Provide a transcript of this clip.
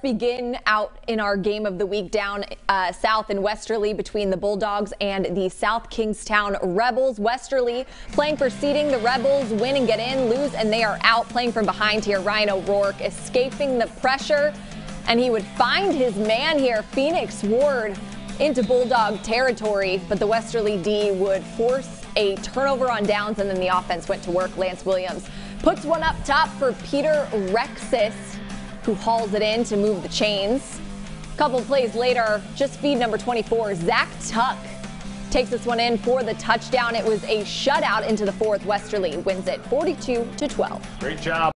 Let's begin out in our game of the week down south in Westerly between the Bulldogs and the South Kingstown Rebels. Westerly playing for seeding. The Rebels win and get in, lose and they are out. Playing from behind here, Ryan O'Rourke escaping the pressure, and he would find his man here, Phoenix Ward, into Bulldog territory, but the Westerly D would force a turnover on downs, and then the offense went to work. Lance Williams puts one up top for Peter Rexis, who hauls it in to move the chains. A couple plays later, just feed number 24, Zach Tuck, takes this one in for the touchdown. It was a shutout into the fourth. Westerly wins it 42-12. Great job.